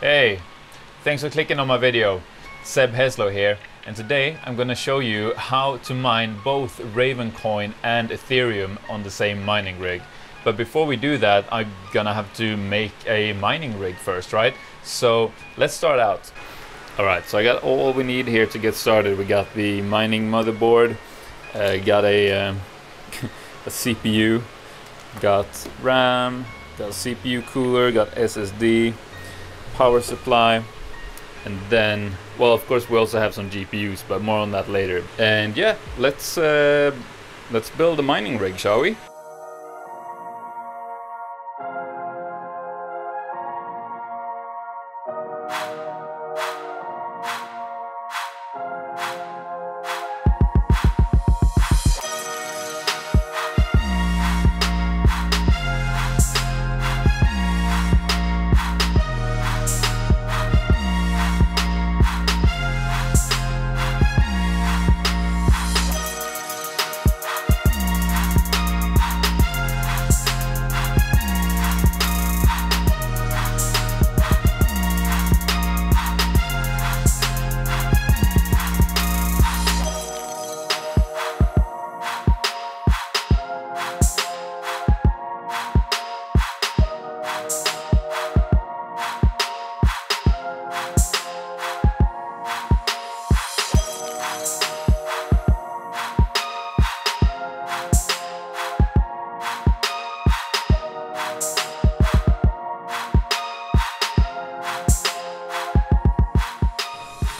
Hey, thanks for clicking on my video. Seb Heslow here, and today I'm going to show you how to mine both Ravencoin and Ethereum on the same mining rig. But before we do that, I'm gonna have to make a mining rig first, right? So let's start out. Alright, so I got all we need here to get started. We got the mining motherboard, got a CPU, got RAM, got CPU cooler, got SSD, power supply, and then, well, of course we also have some GPUs, but more on that later. And yeah, let's build a mining rig, shall we?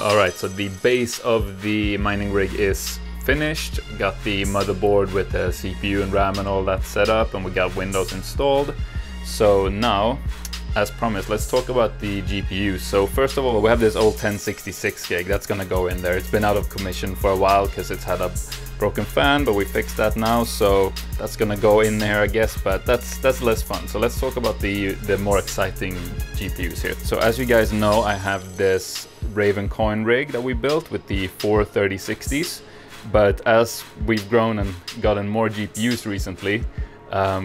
Alright, so the base of the mining rig is finished. Got the motherboard with the CPU and RAM and all that set up, and we got Windows installed. So now, as promised, let's talk about the GPU. So first of all, we have this old 1066 gig that's gonna go in there. It's been out of commission for a while because it's had a broken fan, but we fixed that now, so that's gonna go in there, I guess, but that's less fun. So let's talk about the more exciting GPUs here. So as you guys know, I have this Ravencoin rig that we built with the 4 3060s, but as we've grown and gotten more GPUs recently,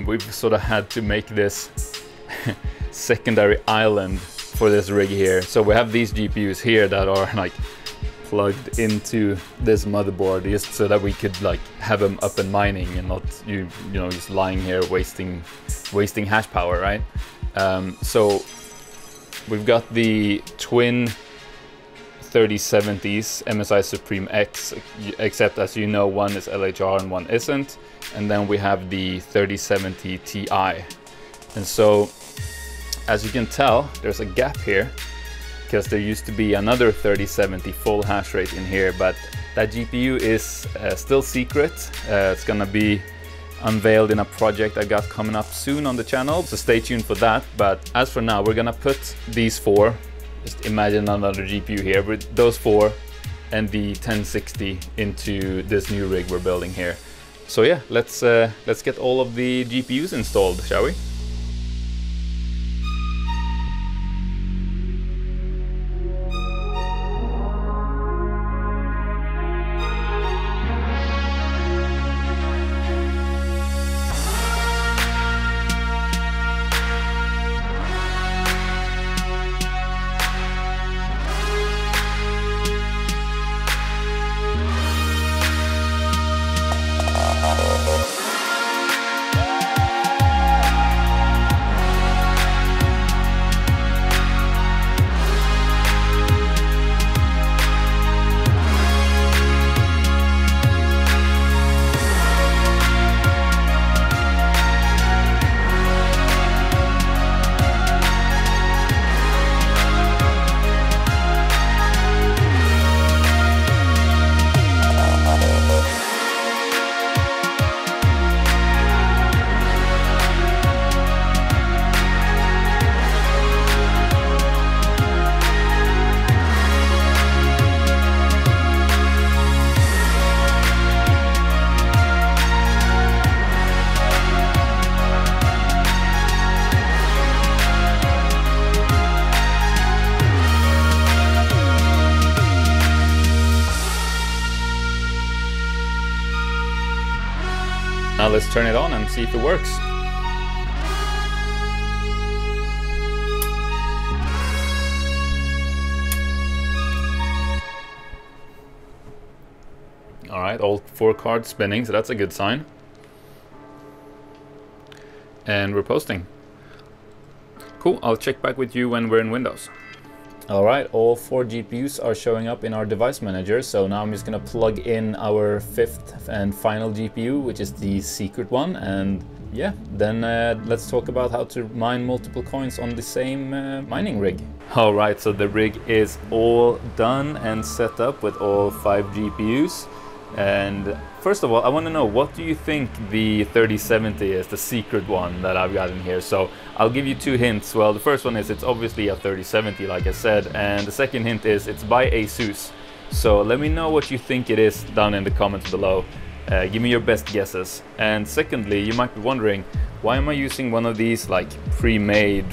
we've sort of had to make this secondary island for this rig here. So we have these GPUs here that are like plugged into this motherboard just so that we could like have them up and mining and not you know just lying here wasting hash power, right? So we've got the twin 3070s MSI Supreme X, except as you know, one is LHR and one isn't, and then we have the 3070 Ti. And so as you can tell, there's a gap here because there used to be another 3070 full hash rate in here, but that GPU is still secret. It's gonna be unveiled in a project I got coming up soon on the channel, so stay tuned for that. But as for now, we're gonna put these four, just imagine another GPU here with those four and the 1060 into this new rig we're building here. So yeah, let's get all of the GPUs installed, shall we? Now let's turn it on and see if it works. All right, all four cards spinning, so that's a good sign. And we're posting. Cool, I'll check back with you when we're in Windows. All right, all four GPUs are showing up in our device manager. So now I'm just gonna plug in our fifth and final GPU, which is the secret one. And yeah, then let's talk about how to mine multiple coins on the same mining rig. All right, so the rig is all done and set up with all five GPUs. And first of all, I wanna know, what do you think the 3070 is, the secret one that I've got in here? So I'll give you two hints. Well, the first one is it's obviously a 3070, like I said. And the second hint is it's by ASUS. So let me know what you think it is down in the comments below. Give me your best guesses. And secondly, you might be wondering, why am I using one of these like pre-made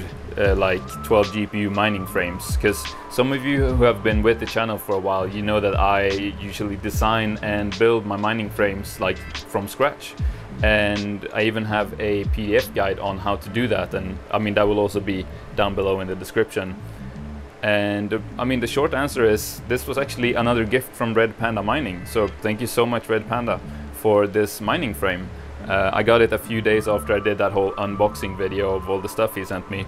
like 12 GPU mining frames? Because some of you who have been with the channel for a while, you know that I usually design and build my mining frames like from scratch. And I even have a PDF guide on how to do that. And I mean, that will also be down below in the description. And I mean, the short answer is this was actually another gift from Red Panda Mining. So thank you so much, Red Panda, for this mining frame. I got it a few days after I did that whole unboxing video of all the stuff he sent me.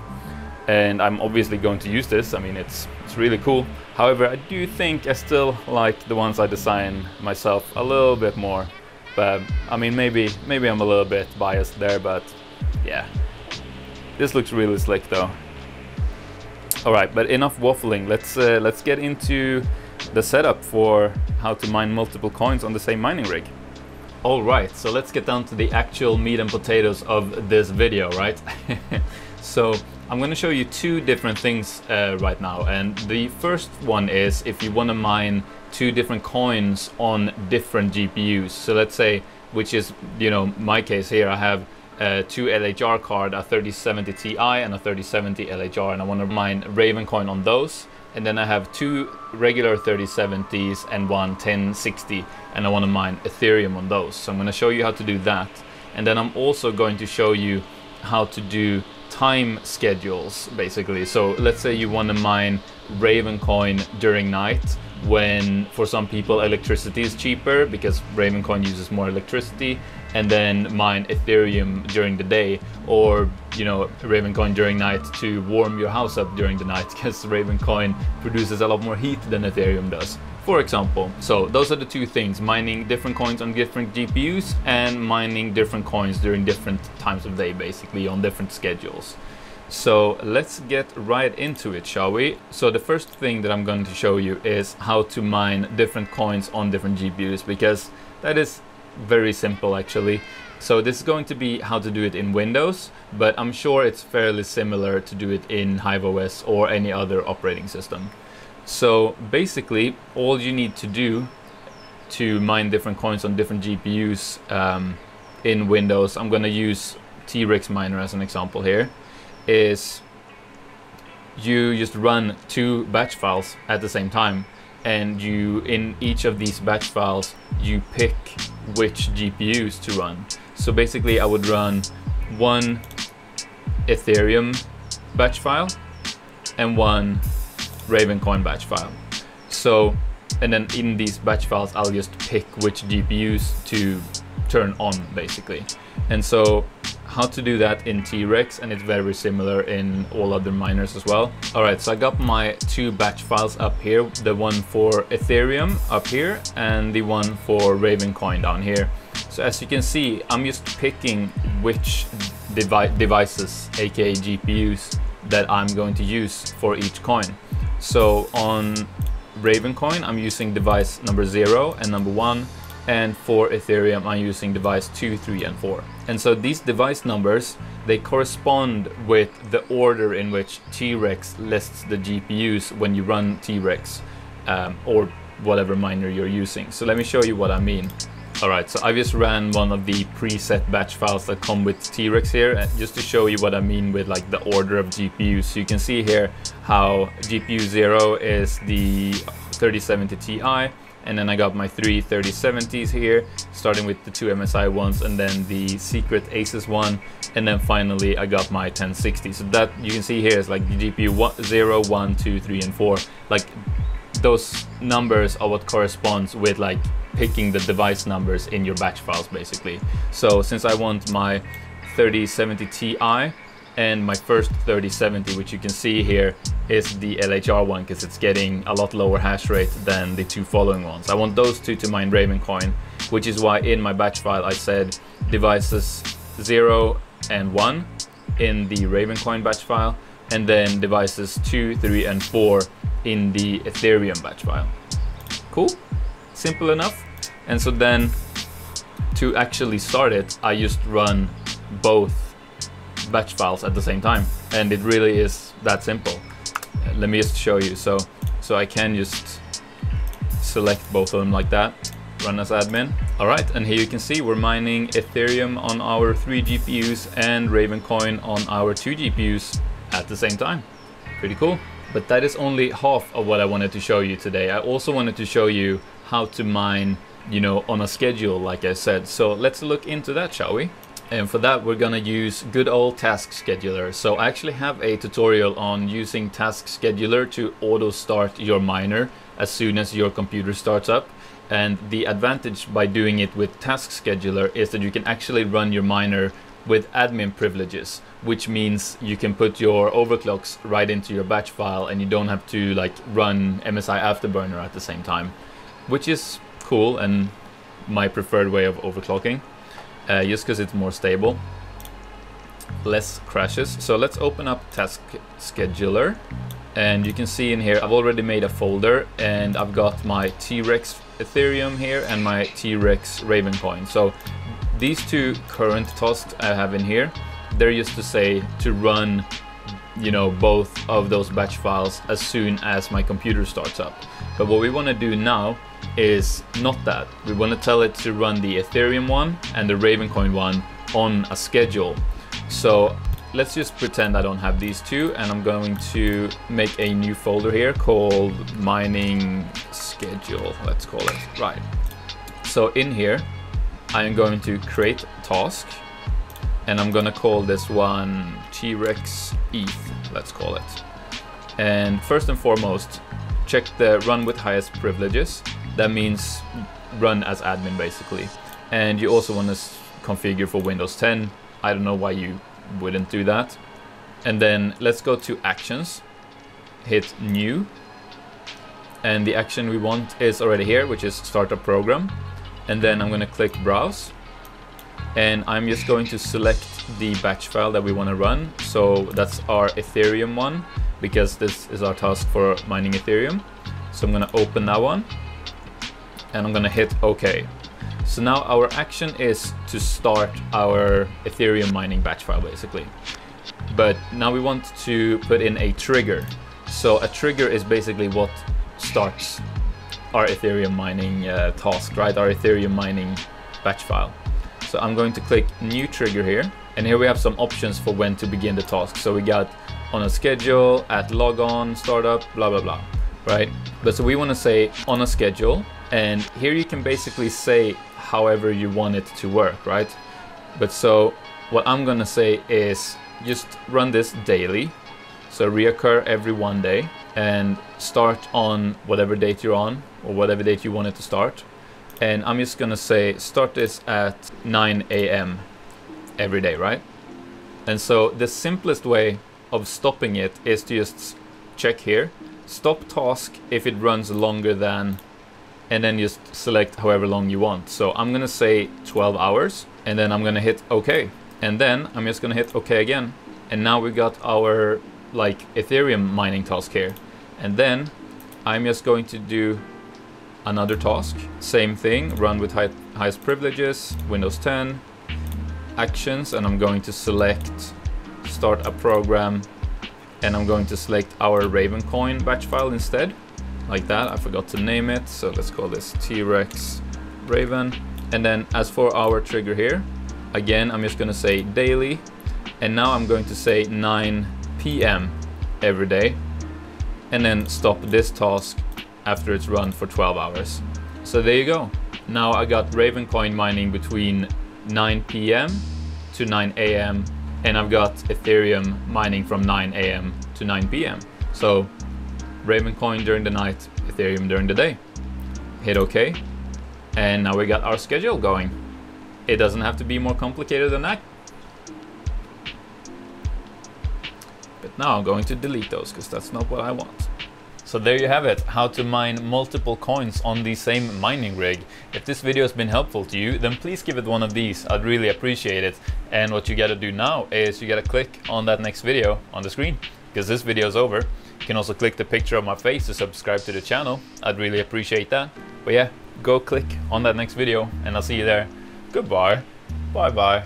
And I'm obviously going to use this. I mean, it's really cool. However, I do think I still like the ones I design myself a little bit more. But I mean, maybe I'm a little bit biased there, but yeah. This looks really slick though. All right, but enough waffling. Let's get into the setup for how to mine multiple coins on the same mining rig. All right, so let's get down to the actual meat and potatoes of this video, right? So I'm going to show you two different things right now. And the first one is if you want to mine two different coins on different GPUs. So let's say, which is, you know, my case here, I have two LHR cards, a 3070 Ti and a 3070 LHR. And I want to mine Ravencoin on those. And then I have two regular 3070s and one 1060, and I want to mine Ethereum on those. So I'm going to show you how to do that. And then I'm also going to show you how to do time schedules, basically. So let's say you want to mine Ravencoin during night, when for some people electricity is cheaper because Ravencoin uses more electricity, and then mine Ethereum during the day, or you know, Ravencoin during night to warm your house up during the night because Ravencoin produces a lot more heat than Ethereum does, for example. So those are the two things, mining different coins on different GPUs and mining different coins during different times of day, basically on different schedules. So let's get right into it, shall we? So the first thing that I'm going to show you is how to mine different coins on different GPUs, because that is very simple actually. So this is going to be how to do it in Windows, but I'm sure it's fairly similar to do it in HiveOS or any other operating system. So basically all you need to do to mine different coins on different GPUs in Windows, I'm going to use T-Rex miner as an example here, is you just run two batch files at the same time, and you, in each of these batch files, you pick which GPUs to run. So basically I would run one Ethereum batch file and one Ravencoin batch file. So, and then in these batch files I'll just pick which GPUs to turn on, basically. And so how to do that in T-Rex, and it's very similar in all other miners as well. All right, so I got my two batch files up here, the one for Ethereum up here and the one for Ravencoin down here. So as you can see, I'm just picking which devices, aka GPUs, that I'm going to use for each coin. So on Ravencoin, I'm using device number 0 and number 1. And for Ethereum, I'm using device 2, 3, and 4. And so these device numbers, they correspond with the order in which T-Rex lists the GPUs when you run T-Rex or whatever miner you're using. So let me show you what I mean. All right, so I just ran one of the preset batch files that come with T-Rex here, just to show you what I mean with like the order of GPUs. So you can see here how GPU 0 is the 3070 Ti. And then I got my three 3070s here, starting with the two MSI ones, and then the secret ASUS one. And then finally, I got my 1060. So that you can see here is like the GPU 0, 1, 2, 3, and 4. Like those numbers are what corresponds with like picking the device numbers in your batch files, basically. So since I want my 3070 Ti and my first 3070, which you can see here, is the LHR one because it's getting a lot lower hash rate than the two following ones. I want those two to mine Ravencoin, which is why in my batch file I said devices 0 and 1 in the Ravencoin batch file, and then devices 2, 3 and 4 in the Ethereum batch file. Cool, simple enough. And so then to actually start it, I just run both batch files at the same time, and it really is that simple. Let me just show you. So I can just select both of them like that, run as admin. All right, and here you can see we're mining Ethereum on our 3 GPUs and Ravencoin on our 2 GPUs at the same time. Pretty cool. But that is only half of what I wanted to show you today. I also wanted to show you how to mine, you know, on a schedule, like I said. So let's look into that, shall we? And for that, we're gonna use good old Task Scheduler. So I actually have a tutorial on using Task Scheduler to auto start your miner as soon as your computer starts up. And the advantage by doing it with Task Scheduler is that you can actually run your miner with admin privileges, which means you can put your overclocks right into your batch file and you don't have to like run MSI Afterburner at the same time, which is cool and my preferred way of overclocking. Just because it's more stable, less crashes. So let's open up Task Scheduler, and you can see in here I've already made a folder, and I've got my T-Rex Ethereum here and my T-Rex Ravencoin. So these two current tasks I have in here, they're used to say to run, you know, both of those batch files as soon as my computer starts up. But what we want to do now is not that. We want to tell it to run the Ethereum one and the Ravencoin one on a schedule. So let's just pretend I don't have these two, and I'm going to make a new folder here called mining schedule, let's call it. Right, so in here I am going to create task, and I'm gonna call this one T-Rex ETH, let's call it. And first and foremost, check the run with highest privileges. That means run as admin, basically. And you also want to configure for Windows 10. I don't know why you wouldn't do that. And then let's go to actions, hit new. And the action we want is already here, which is start a program. And then I'm going to click browse. And I'm just going to select the batch file that we want to run. So that's our Ethereum one, because this is our task for mining Ethereum. So I'm going to open that one, and I'm going to hit OK. So now our action is to start our Ethereum mining batch file, basically. But now we want to put in a trigger. So a trigger is basically what starts our Ethereum mining task, right? Our Ethereum mining batch file. So I'm going to click new trigger here. And here we have some options for when to begin the task. So we got on a schedule, at logon, startup, blah, blah, blah, right? But so we want to say on a schedule. And here you can basically say however you want it to work, right? But so what I'm gonna say is just run this daily. So reoccur every one day and start on whatever date you're on or whatever date you want it to start. And I'm just gonna say start this at 9 a.m. every day, right? And so the simplest way of stopping it is to just check here, stop task if it runs longer than, and then just select however long you want. So I'm gonna say 12 hours, and then I'm gonna hit OK. And then I'm just gonna hit OK again. And now we got our like Ethereum mining task here. And then I'm just going to do another task. Same thing, run with highest privileges, Windows 10, actions, and I'm going to select start a program, and I'm going to select our Ravencoin batch file instead. Like that, I forgot to name it, so let's call this T-Rex Raven. And then as for our trigger here, again, I'm just gonna say daily, and now I'm going to say 9 p.m. every day, and then stop this task after it's run for 12 hours. So there you go. Now I got Ravencoin mining between 9 p.m. to 9 a.m., and I've got Ethereum mining from 9 a.m. to 9 p.m. So Ravencoin during the night, Ethereum during the day. Hit OK. And now we got our schedule going. It doesn't have to be more complicated than that. But now I'm going to delete those because that's not what I want. So there you have it, how to mine multiple coins on the same mining rig. If this video has been helpful to you, then please give it one of these. I'd really appreciate it. And what you gotta do now is you gotta click on that next video on the screen, because this video is over. You can also click the picture of my face to subscribe to the channel. I'd really appreciate that. But yeah, go click on that next video and I'll see you there. Goodbye. Bye bye.